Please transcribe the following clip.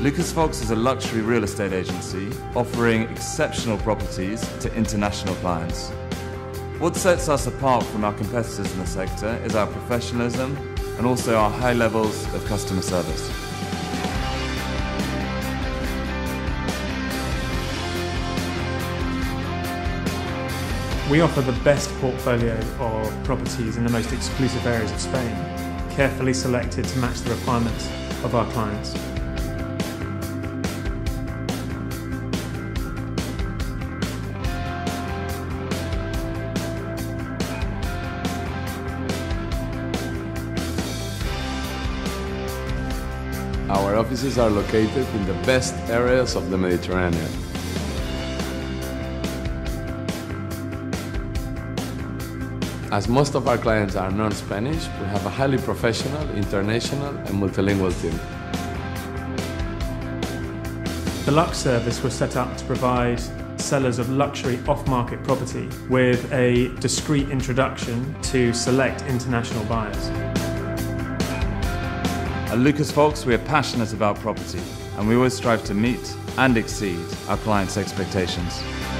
Lucas Fox is a luxury real estate agency offering exceptional properties to international clients. What sets us apart from our competitors in the sector is our professionalism and also our high levels of customer service. We offer the best portfolio of properties in the most exclusive areas of Spain, carefully selected to match the requirements of our clients. Our offices are located in the best areas of the Mediterranean. As most of our clients are non-Spanish, we have a highly professional, international and multilingual team. The Lux service was set up to provide sellers of luxury off-market property with a discreet introduction to select international buyers. At Lucas Fox, we are passionate about property and we always strive to meet and exceed our clients' expectations.